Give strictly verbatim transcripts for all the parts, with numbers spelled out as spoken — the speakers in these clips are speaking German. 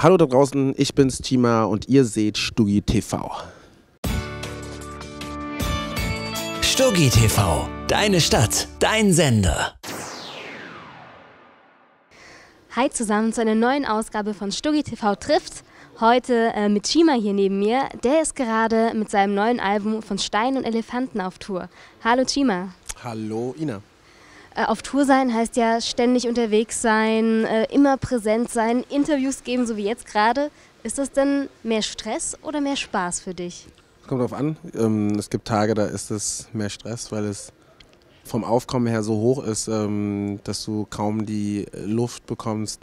Hallo da draußen, ich bin's Chima und ihr seht Stuggi T V. Stuggi T V, deine Stadt, dein Sender. Hi zusammen zu einer neuen Ausgabe von Stuggi T V trifft. Heute äh, mit Chima hier neben mir. Der ist gerade mit seinem neuen Album von Steinen und Elefanten auf Tour. Hallo Chima. Hallo Ina. Auf Tour sein heißt ja ständig unterwegs sein, immer präsent sein, Interviews geben, so wie jetzt gerade. Ist das denn mehr Stress oder mehr Spaß für dich? Es kommt drauf an. Es gibt Tage, da ist es mehr Stress, weil es vom Aufkommen her so hoch ist, dass du kaum die Luft bekommst,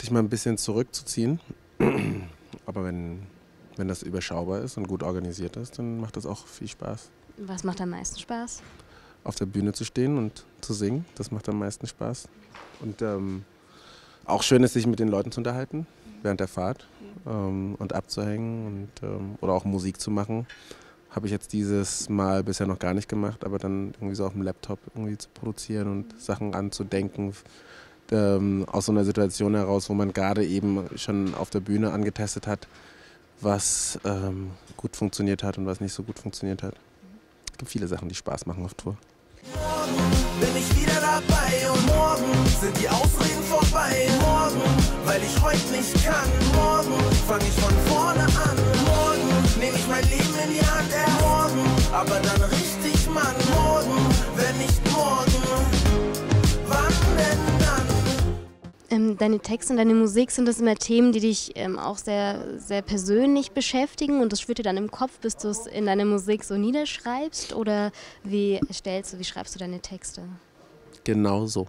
dich mal ein bisschen zurückzuziehen. Aber wenn, wenn das überschaubar ist und gut organisiert ist, dann macht das auch viel Spaß. Was macht am meisten Spaß? Auf der Bühne zu stehen und zu singen, das macht am meisten Spaß. Und ähm, auch schön ist, sich mit den Leuten zu unterhalten, mhm, während der Fahrt, mhm, ähm, und abzuhängen und, ähm, oder auch Musik zu machen. Habe ich jetzt dieses Mal bisher noch gar nicht gemacht, aber dann irgendwie so auf dem Laptop irgendwie zu produzieren und mhm, Sachen anzudenken, ähm, aus so einer Situation heraus, wo man gerade eben schon auf der Bühne angetestet hat, was ähm, gut funktioniert hat und was nicht so gut funktioniert hat. Es gibt viele Sachen, die Spaß machen auf Tour. Morgen bin ich wieder dabei und morgen sind die Ausreden vorbei. Morgen, weil ich heute nicht kann. Morgen fange ich von vorne an. Morgen nehme ich mein Leben in die Hand. Äh, morgen, aber dann richtig, Mann. Morgen, wenn nicht morgen, wann denn dann? Ähm, deine Texte und deine Musik, sind das immer Themen, die dich ähm, auch sehr, sehr persönlich beschäftigen und das schwirrt dir dann im Kopf, bis du es in deiner Musik so niederschreibst? Oder wie stellst du, wie schreibst du deine Texte? Genau so.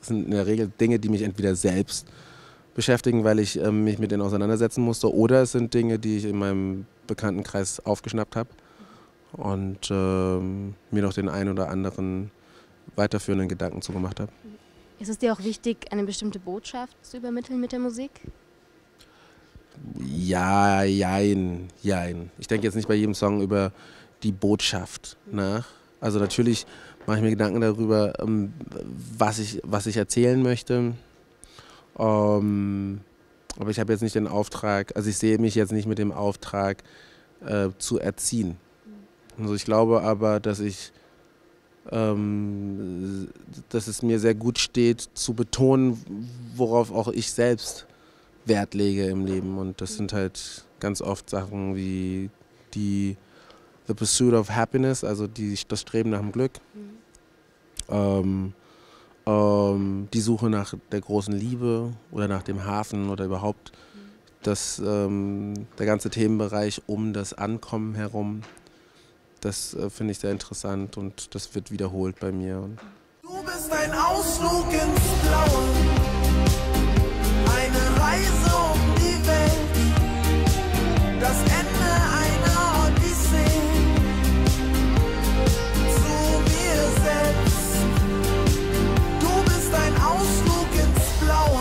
Das sind in der Regel Dinge, die mich entweder selbst beschäftigen, weil ich ähm, mich mit denen auseinandersetzen musste, oder es sind Dinge, die ich in meinem Bekanntenkreis aufgeschnappt habe und ähm, mir noch den einen oder anderen weiterführenden Gedanken zugemacht habe. Ist es dir auch wichtig, eine bestimmte Botschaft zu übermitteln mit der Musik? Ja, jein, jein. Ich denke jetzt nicht bei jedem Song über die Botschaft nach. Also natürlich mache ich mir Gedanken darüber, was ich, was ich erzählen möchte. Ähm, aber ich habe jetzt nicht den Auftrag, also ich sehe mich jetzt nicht mit dem Auftrag äh, zu erziehen. Also ich glaube aber, dass ich Ähm, dass es mir sehr gut steht, zu betonen, worauf auch ich selbst Wert lege im Leben. Und das sind halt ganz oft Sachen wie die The Pursuit of Happiness, also die, das Streben nach dem Glück, ähm, ähm, die Suche nach der großen Liebe oder nach dem Hafen oder überhaupt das, ähm, der ganze Themenbereich um das Ankommen herum. Das äh, finde ich sehr interessant und das wird wiederholt bei mir. Und du bist ein Ausflug ins Blaue, eine Reise um die Welt, das Ende einer Odyssee, zu mir selbst. Du bist ein Ausflug ins Blaue.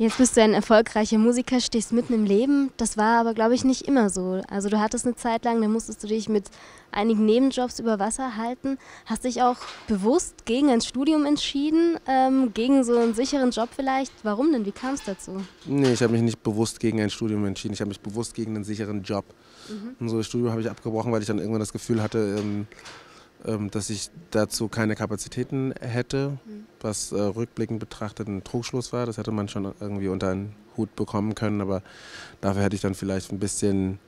Jetzt bist du ein erfolgreicher Musiker, stehst mitten im Leben. Das war aber, glaube ich, nicht immer so. Also du hattest eine Zeit lang, da musstest du dich mit einigen Nebenjobs über Wasser halten. Hast dich auch bewusst gegen ein Studium entschieden, ähm, gegen so einen sicheren Job vielleicht. Warum denn? Wie kam es dazu? Nee, ich habe mich nicht bewusst gegen ein Studium entschieden. Ich habe mich bewusst gegen einen sicheren Job. Mhm. Und so das Studium habe ich abgebrochen, weil ich dann irgendwann das Gefühl hatte, ähm, ähm, dass ich dazu keine Kapazitäten hätte. Mhm. Was äh, rückblickend betrachtet ein Trugschluss war. Das hätte man schon irgendwie unter einen Hut bekommen können, aber dafür hätte ich dann vielleicht ein bisschen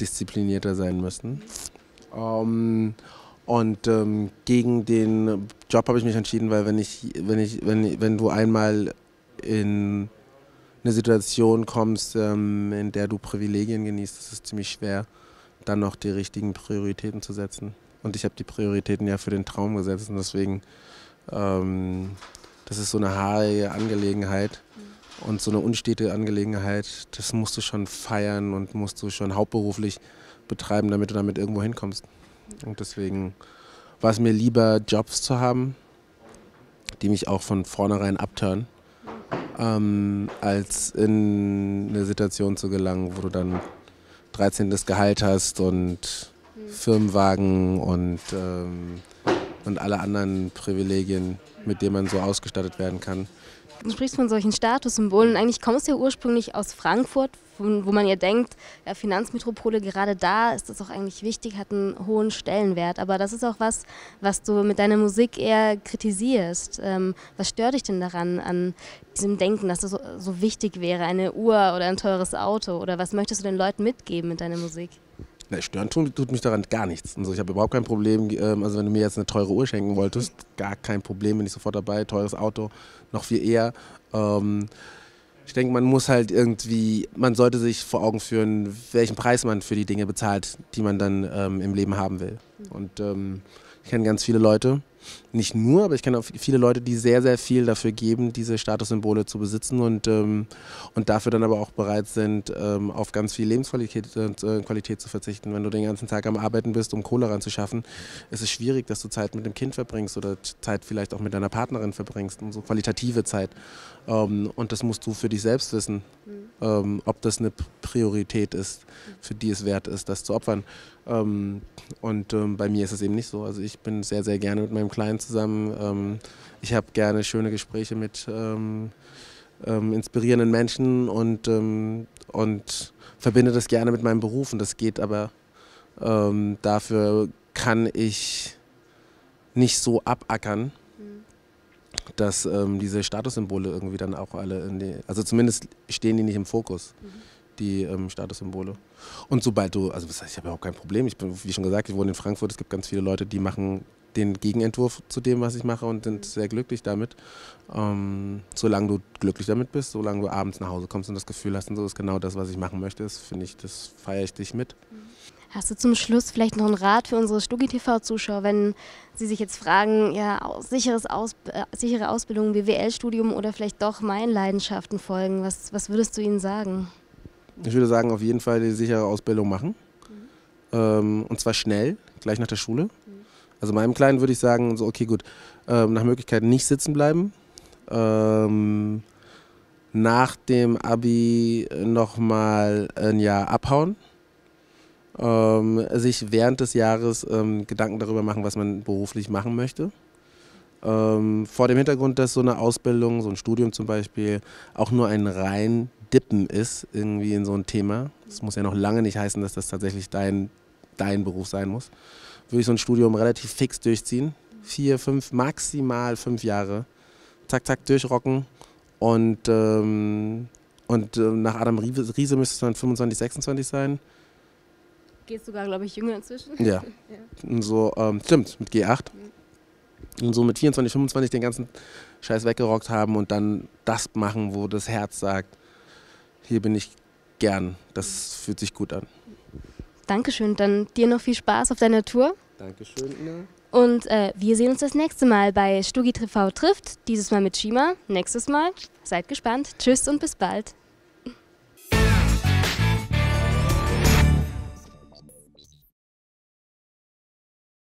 disziplinierter sein müssen. Ähm, und ähm, gegen den Job habe ich mich entschieden, weil wenn, ich, wenn, ich, wenn, wenn du einmal in eine Situation kommst, ähm, in der du Privilegien genießt, ist es ziemlich schwer, dann noch die richtigen Prioritäten zu setzen. Und ich habe die Prioritäten ja für den Traum gesetzt und deswegen Ähm, das ist so eine haarige Angelegenheit und so eine unstete Angelegenheit, das musst du schon feiern und musst du schon hauptberuflich betreiben, damit du damit irgendwo hinkommst. Und deswegen war es mir lieber, Jobs zu haben, die mich auch von vornherein abturnen, ähm, als in eine Situation zu gelangen, wo du dann dreizehntes Gehalt hast und Firmenwagen und ähm, und alle anderen Privilegien, mit denen man so ausgestattet werden kann. Du sprichst von solchen Statussymbolen. Eigentlich kommst du ja ursprünglich aus Frankfurt, wo man ja denkt, ja, Finanzmetropole, gerade da ist das auch eigentlich wichtig, hat einen hohen Stellenwert. Aber das ist auch was, was du mit deiner Musik eher kritisierst. Ähm, was stört dich denn daran, an diesem Denken, dass das so, so wichtig wäre, eine Uhr oder ein teures Auto? Oder was möchtest du den Leuten mitgeben mit deiner Musik? Na, stören tut mich daran gar nichts. Also ich habe überhaupt kein Problem, also wenn du mir jetzt eine teure Uhr schenken wolltest, gar kein Problem, bin ich sofort dabei, teures Auto, noch viel eher. Ähm, ich denke, man muss halt irgendwie, man sollte sich vor Augen führen, welchen Preis man für die Dinge bezahlt, die man dann ähm, im Leben haben will. Und ähm, ich kenne ganz viele Leute, nicht nur, aber ich kenne auch viele Leute, die sehr, sehr viel dafür geben, diese Statussymbole zu besitzen und, ähm, und dafür dann aber auch bereit sind, ähm, auf ganz viel Lebensqualität äh, Qualität zu verzichten. Wenn du den ganzen Tag am Arbeiten bist, um Kohle ranzuschaffen, ist es schwierig, dass du Zeit mit dem Kind verbringst oder Zeit vielleicht auch mit deiner Partnerin verbringst, und so qualitative Zeit. Ähm, und das musst du für dich selbst wissen, ähm, ob das eine Priorität ist, für die es wert ist, das zu opfern. Ähm, und ähm, bei mir ist es eben nicht so. Also ich bin sehr, sehr gerne mit meinem Kleinen zusammen. Ähm, ich habe gerne schöne Gespräche mit ähm, ähm, inspirierenden Menschen und, ähm, und verbinde das gerne mit meinem Beruf. Und das geht aber, ähm, dafür kann ich nicht so abackern, dass ähm, diese Statussymbole irgendwie dann auch alle, in die, also zumindest stehen die nicht im Fokus. Mhm. die ähm, Statussymbole. Und sobald du, also das heißt, ich habe überhaupt kein Problem, ich bin, wie schon gesagt, ich wohne in Frankfurt, es gibt ganz viele Leute, die machen den Gegenentwurf zu dem, was ich mache und sind sehr glücklich damit. Ähm, solange du glücklich damit bist, solange du abends nach Hause kommst und das Gefühl hast, und so ist genau das, was ich machen möchte, das finde ich, das feiere ich dich mit. Hast du zum Schluss vielleicht noch einen Rat für unsere Stuggi T V-Zuschauer, wenn sie sich jetzt fragen, ja, aus, sicheres Aus, äh, sichere Ausbildung, B W L-Studium oder vielleicht doch meinen Leidenschaften folgen, was, was würdest du ihnen sagen? Ich würde sagen, auf jeden Fall die sichere Ausbildung machen. Mhm. Ähm, und zwar schnell, gleich nach der Schule. Mhm. Also meinem Kleinen würde ich sagen, so, okay, gut, ähm, nach Möglichkeit nicht sitzen bleiben. Ähm, nach dem Abi nochmal ein Jahr abhauen. Ähm, sich während des Jahres ähm, Gedanken darüber machen, was man beruflich machen möchte. Ähm, vor dem Hintergrund, dass so eine Ausbildung, so ein Studium zum Beispiel, auch nur ein rein Dippen ist irgendwie in so ein Thema. Das muss ja noch lange nicht heißen, dass das tatsächlich dein, dein Beruf sein muss. Würde ich so ein Studium relativ fix durchziehen. Vier, fünf, maximal fünf Jahre. Zack, zack, durchrocken. Und, ähm, und äh, nach Adam Riese müsste es dann fünfundzwanzig, sechsundzwanzig sein. Geht sogar, glaube ich, jünger inzwischen. Ja. Und so, ähm, stimmt, mit G acht. Und so mit vierundzwanzig, fünfundzwanzig den ganzen Scheiß weggerockt haben und dann das machen, wo das Herz sagt, hier bin ich gern. Das fühlt sich gut an. Dankeschön. Dann dir noch viel Spaß auf deiner Tour. Dankeschön, Ina. Und äh, wir sehen uns das nächste Mal bei Stuggi T V trifft. Dieses Mal mit Chima. Nächstes Mal. Seid gespannt. Tschüss und bis bald.